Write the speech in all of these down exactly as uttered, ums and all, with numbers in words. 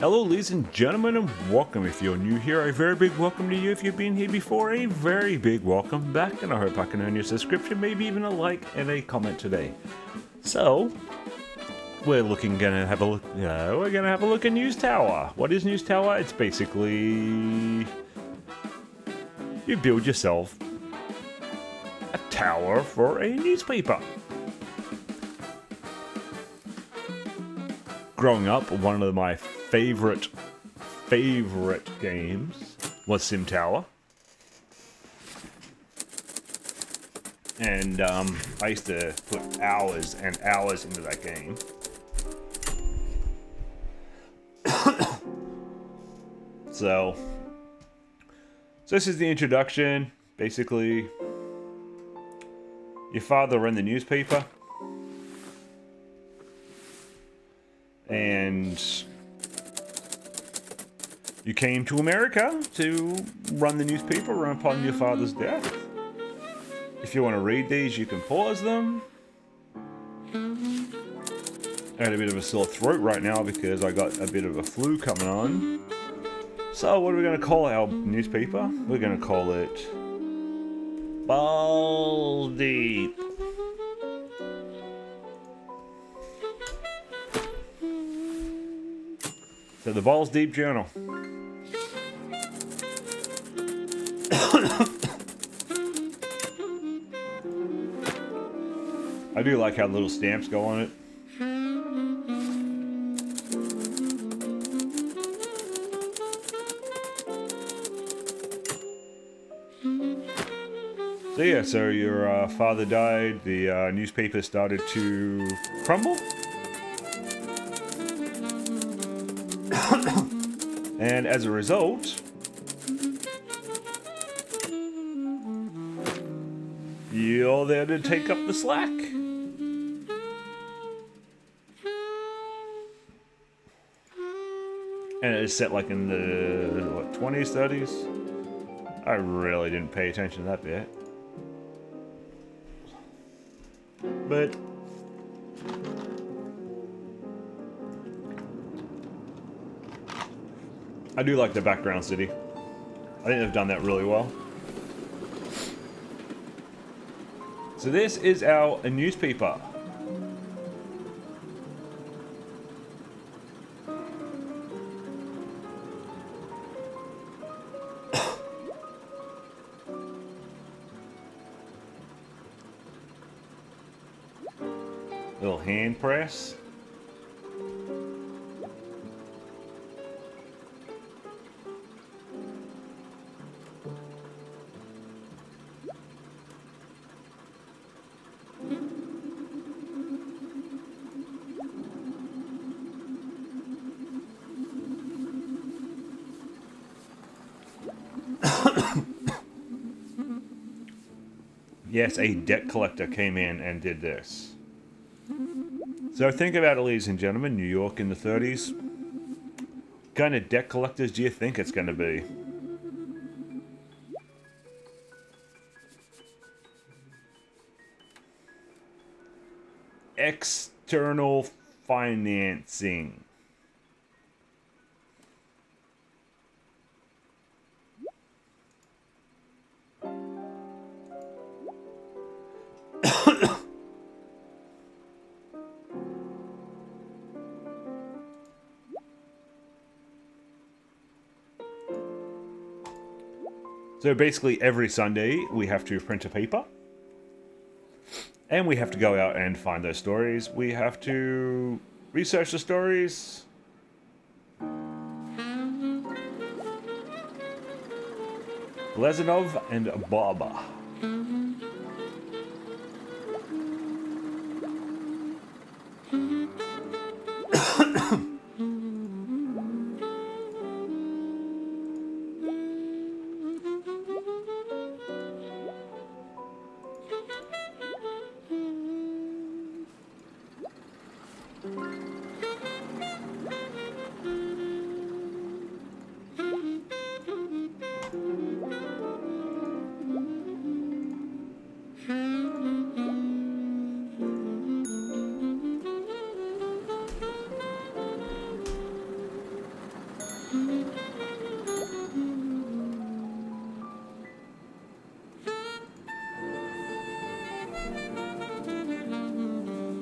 Hello ladies and gentlemen, and welcome. If you're new here, a very big welcome to you. If you've been here before, a very big welcome back, and I hope I can earn your subscription, maybe even a like and a comment today. So we're looking gonna have a look uh, we're gonna have a look at News Tower. What is News Tower? It's basically you build yourself a tower for a newspaper. Growing up, one of my favorite, favorite games was Sim Tower. And um, I used to put hours and hours into that game. so, so this is the introduction. Basically, your father ran the newspaper. And you came to America to run the newspaper around upon your father's death. If you want to read these, you can pause them. I had a bit of a sore throat right now because I got a bit of a flu coming on. So what are we going to call our newspaper? We're going to call it Balls Deep. So the Balls Deep Journal. I do like how little stamps go on it. So yeah, so your uh, father died, the uh, newspaper started to crumble. And as a result, you're there to take up the slack. And it's set like in the, what, twenties, thirties? I really didn't pay attention to that bit. But I do like the background city. I think they've done that really well. So this is our newspaper. Little hand press. Yes, a debt collector came in and did this. So think about it, ladies and gentlemen, New York in the thirties. What kind of debt collectors do you think it's going to be? External financing. So basically every Sunday we have to print a paper and we have to go out and find those stories. We have to research the stories. Lezenov and Baba.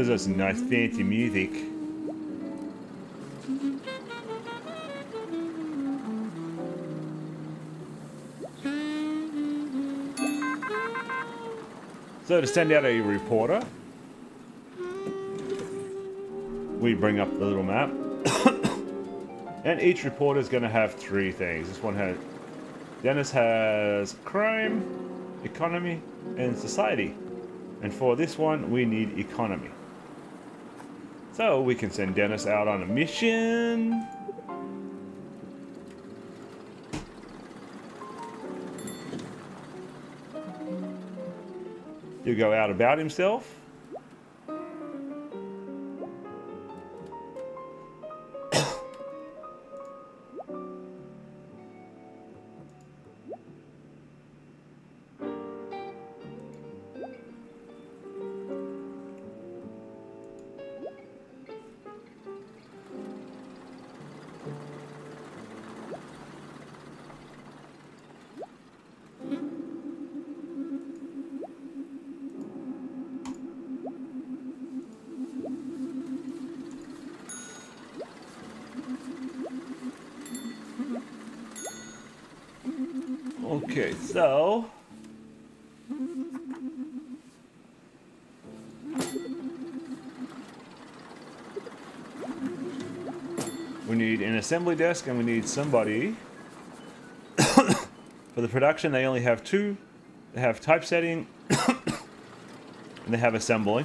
This is nice fancy music. So to send out a reporter, we bring up the little map. And each reporter is going to have three things. This one has... Dennis has crime, economy, and society. And for this one, we need economy. So we can send Dennis out on a mission. He'll go out about himself. Okay, so we need an assembly desk and we need somebody. For the production, they only have two. They have typesetting and they have assembly.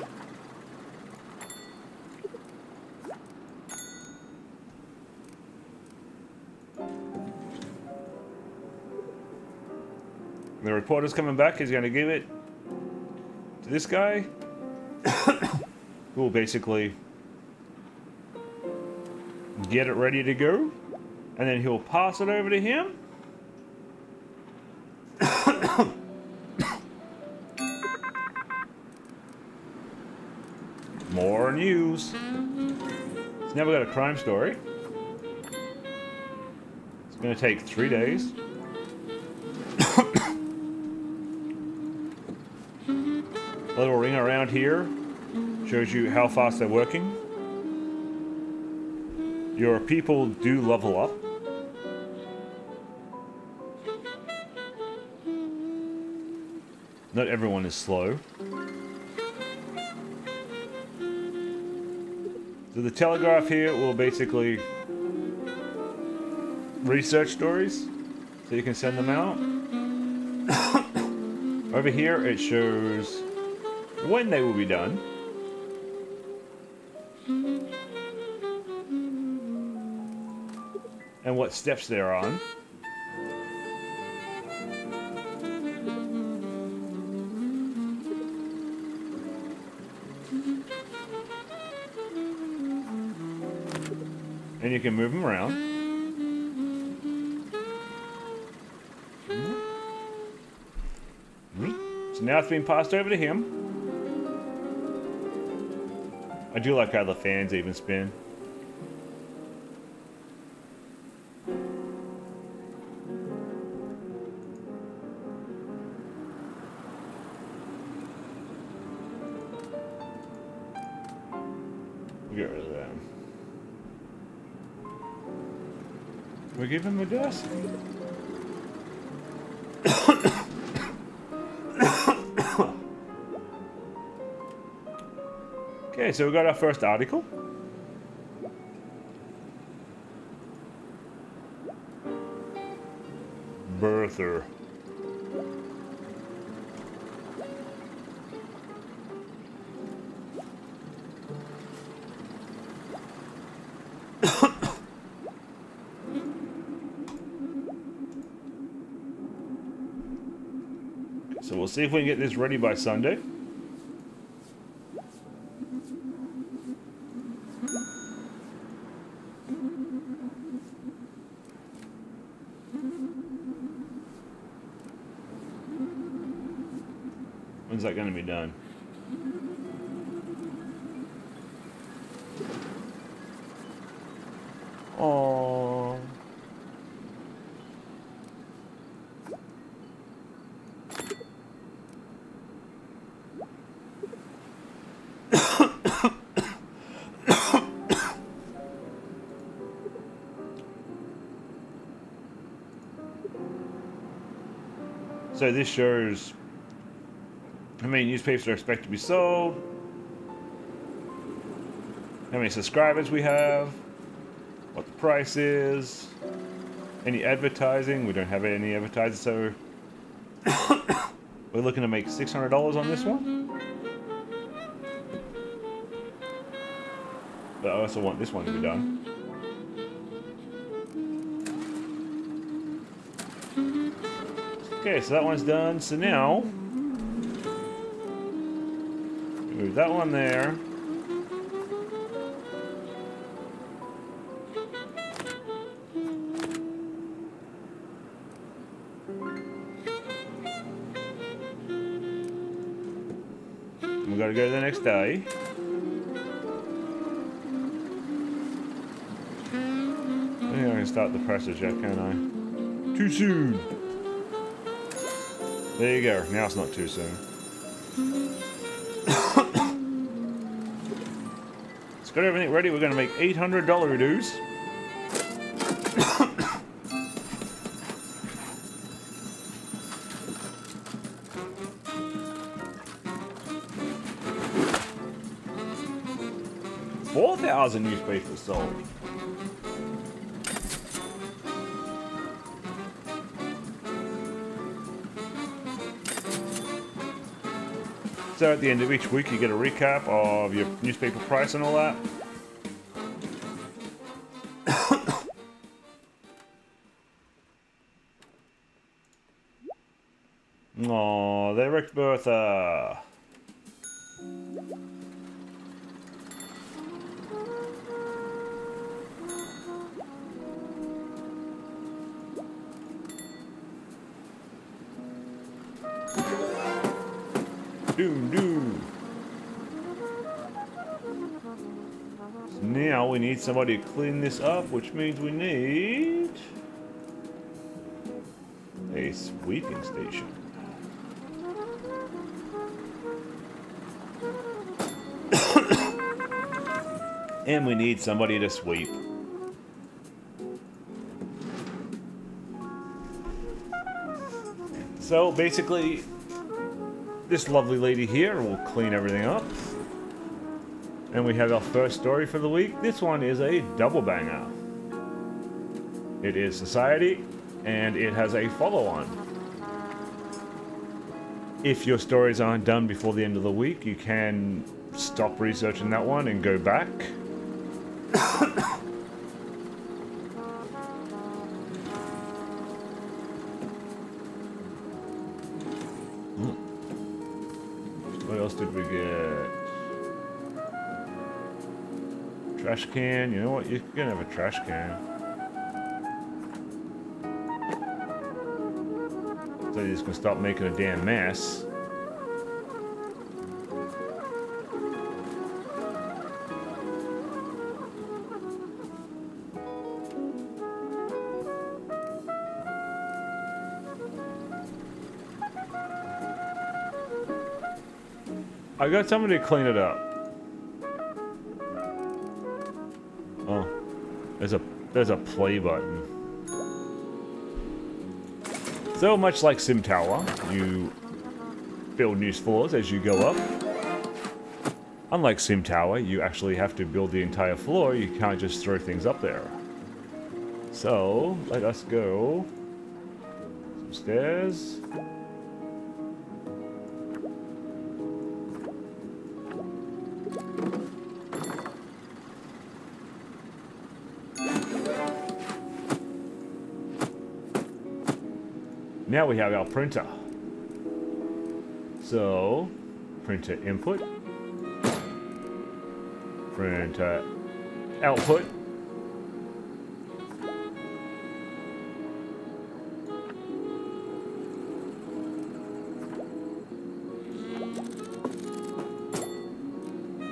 The reporter's coming back. He's going to give it to this guy, who will basically get it ready to go, and then he'll pass it over to him. More news. So now we got a crime story. It's going to take three days. A little ring around here shows you how fast they're working. Your people do level up. Not everyone is slow. So the telegraph here will basically research stories so you can send them out. Over here it shows when they will be done. And what steps they're on. And you can move them around. So now it's being passed over to him. I do like how the fans even spin. We'll get rid of them. We give him a desk. Okay, so we got our first article. Birther. So we'll see if we can get this ready by Sunday. When's that going to be done? Oh. So this shows how many newspapers are expected to be sold, how many subscribers we have, what the price is, any advertising. We don't have any advertisers, so we're looking to make six hundred dollars on this one. But I also want this one to be done. Okay, so that one's done. So now, move that one there. We gotta go the next day. I think I can start the presses yet, can I? Too soon! There you go, now it's not too soon. It's got everything ready, we're gonna make eight hundred dollars dues. four thousand newspapers sold. So at the end of each week you get a recap of your newspaper price and all that. Aww, they wrecked Bertha. Doom, doom. So now we need somebody to clean this up, which means we need a sweeping station. And we need somebody to sweep. So basically, this lovely lady here will clean everything up. And we have our first story for the week. This one is a double banger. It is Society, and it has a follow-on. If your stories aren't done before the end of the week, you can stop researching that one and go back. Did we get trash can? You know what? You can have a trash can. So you just gonna stop making a damn mess. I got somebody to clean it up. Oh, there's a there's a play button. So much like Sim Tower, you build news floors as you go up. Unlike Sim Tower, you actually have to build the entire floor. You can't just throw things up there. So let us go some stairs. Now we have our printer. So, printer input, printer output.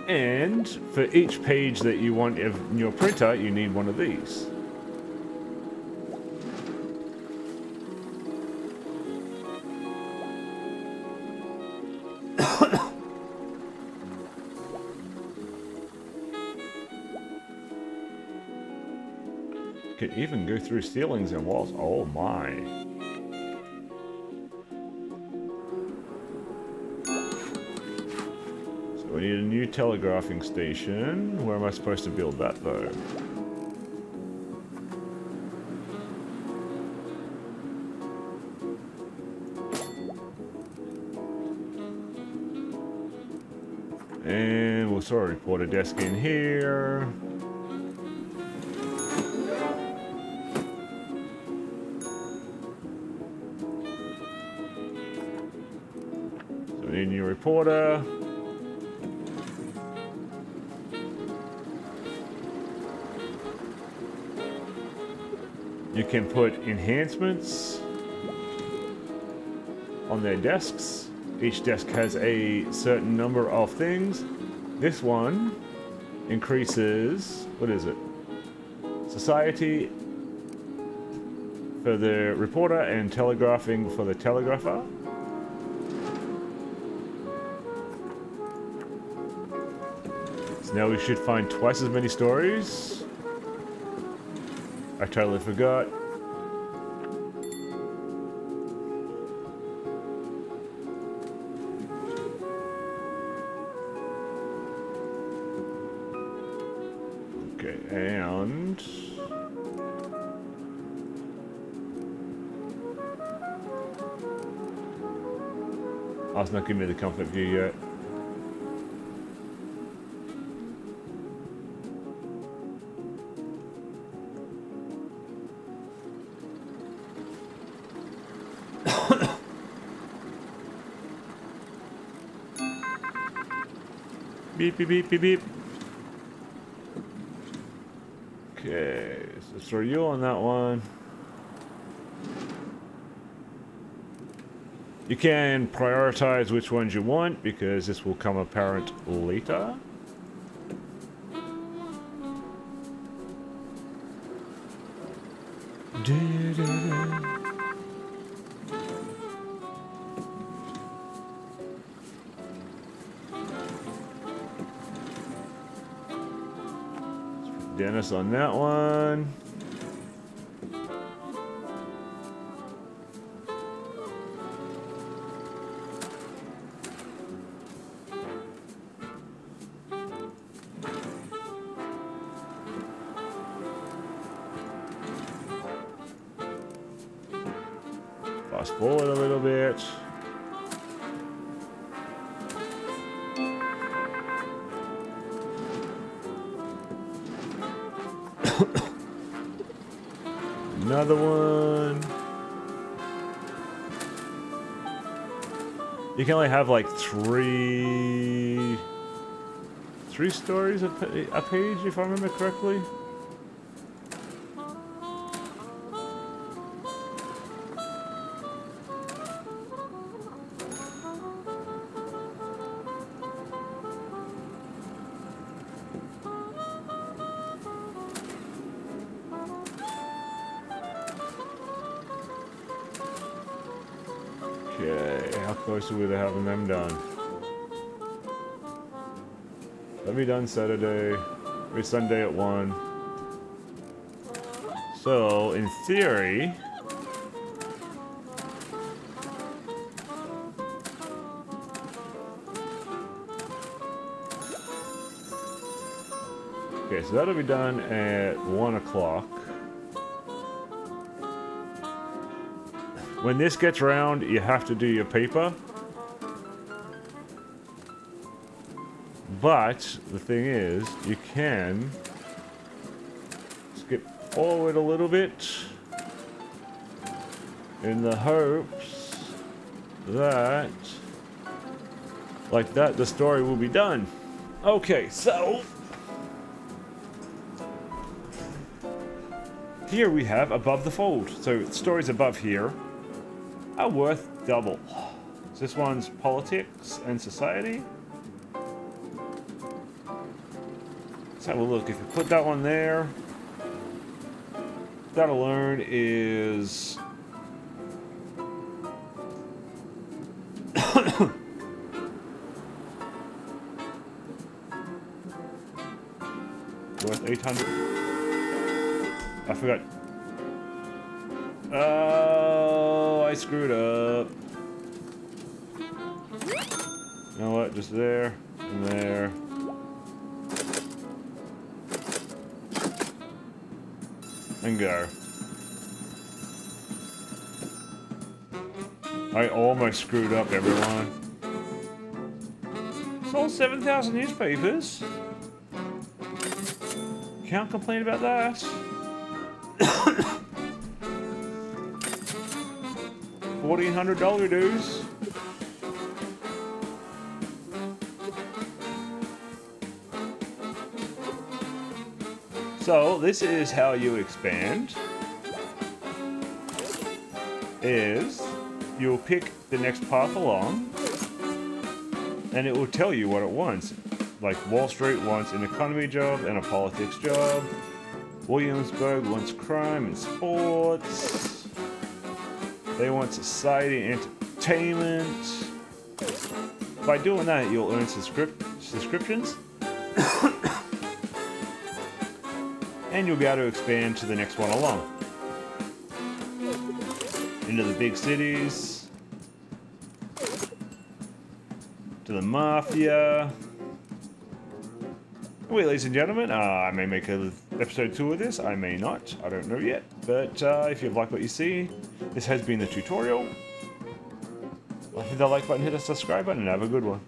And for each page that you want in your printer, you need one of these. Could even go through ceilings and walls. Oh my. We need a new telegraphing station. Where am I supposed to build that though? And we'll throw a reporter desk in here. So we need a new reporter. You can put enhancements on their desks. Each desk has a certain number of things. This one increases, what is it? Society for the reporter and telegraphing for the telegrapher. So now we should find twice as many stories. I totally forgot. Oh, it's not giving me the comfort view yet. Beep, beep, beep, beep, beep. Okay, so throw you on that one. You can prioritize which ones you want, because this will come apparent later. Dennis on that one. Fast forward a little bit. Another one. You can only have like three three stories a, a page, if I remember correctly. Okay, how close are we to having them done? That'll be done Saturday, or Sunday at one. So, in theory, okay, so that'll be done at one o'clock. When this gets round, you have to do your paper. But the thing is, you can skip forward a little bit in the hopes that, like that, the story will be done. Okay, so here we have above the fold. So stories above here are worth double. So this one's politics and society. Let's have a look. If you put that one there, that alone is worth eight hundred. I forgot. Oh, I screwed up. You know what? Just there. in there. And go. I almost screwed up, everyone. Sold seven thousand newspapers. Can't complain about that. fourteen hundred dollars dues. So, this is how you expand. Is you'll pick the next path along and it will tell you what it wants. Like Wall Street wants an economy job and a politics job. Williamsburg wants crime and sports. They want society and entertainment. By doing that, you'll earn subscrip- subscriptions. And you'll be able to expand to the next one along. Into the big cities, to the mafia. Well, ladies and gentlemen, uh, I may make an episode two of this, I may not, I don't know yet, but uh, if you've liked what you see, this has been the tutorial. Hit that like button, hit the subscribe button, and have a good one.